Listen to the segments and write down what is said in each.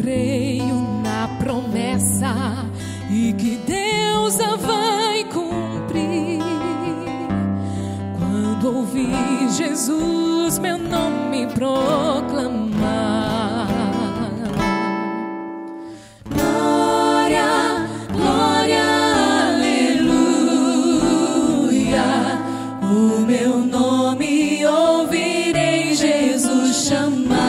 creio na promessa e que Deus a vai cumprir. Quando ouvir Jesus meu nome proclamar, glória, glória, aleluia, o meu nome ouvirei Jesus chamar.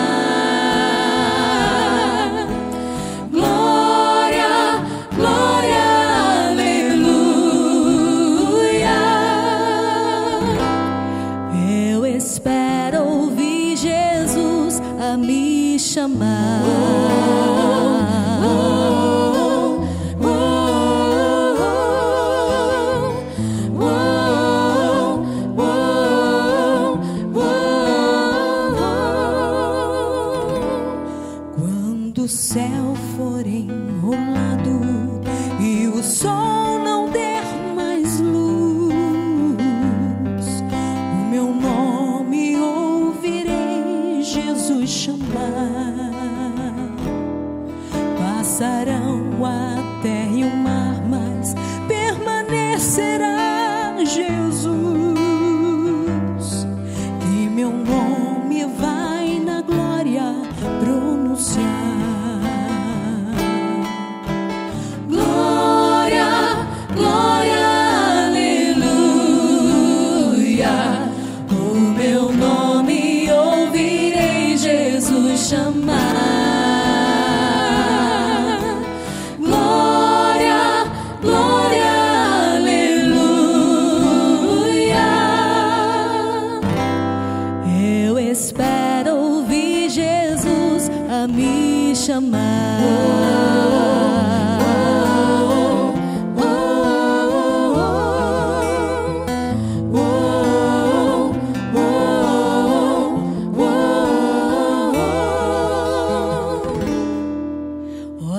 Quando o céu for enrolado e o sol não der mais luz, o meu nome ouvirei Jesus chamar. Passarão a terra e o mar, mas permanecerá Jesus, que meu nome vai na glória pronunciar. Glória, glória, aleluia, o meu nome ouvirei Jesus chamar. Oh,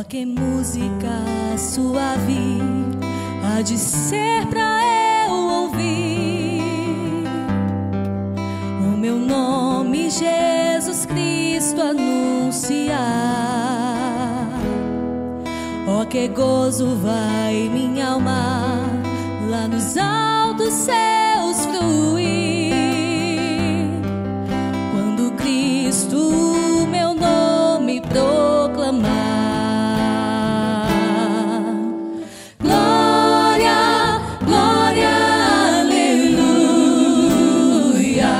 que música suave há de ser pra eu ouvir o meu nome Jesus Cristo anunciar. Oh, que gozo vai minha alma lá nos altos céus fluir, quando Cristo meu nome proclamar. Glória, glória, aleluia,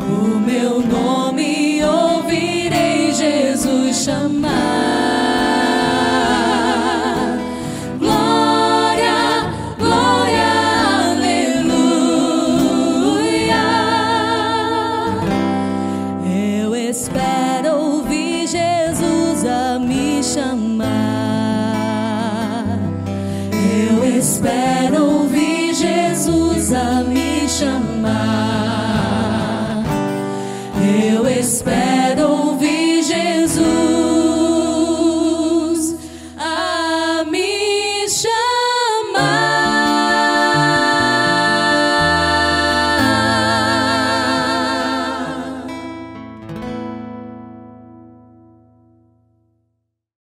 o meu nome ouvirei Jesus chamar. Espero ouvir Jesus a me chamar. Eu espero.